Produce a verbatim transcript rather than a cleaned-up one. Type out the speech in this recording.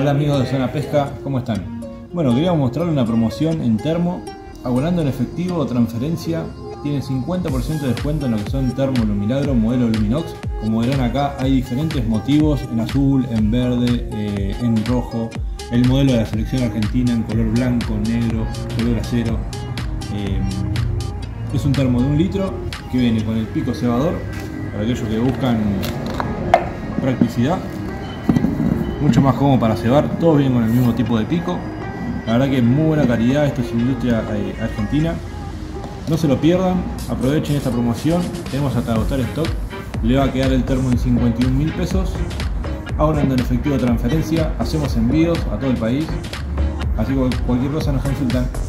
Hola amigos de Zona Pesca, ¿cómo están? Bueno, quería mostrarles una promoción en termo. Abonando en efectivo o transferencia, tienen cincuenta por ciento de descuento en lo que son termo lumilagro modelo luminox. Como verán acá hay diferentes motivos, en azul, en verde, eh, en rojo. El modelo de la selección argentina en color blanco, negro, color acero. Eh, es un termo de un litro que viene con el pico cebador, para aquellos que buscan practicidad. Mucho más cómodo para cebar, todo bien con el mismo tipo de pico. La verdad que es muy buena calidad, esto es industria eh, argentina. No se lo pierdan, aprovechen esta promoción, tenemos hasta agotar stock. Le va a quedar el termo en cincuenta y un mil pesos. Ahorrando en efectivo transferencia, hacemos envíos a todo el país. Así que cualquier cosa nos consultan.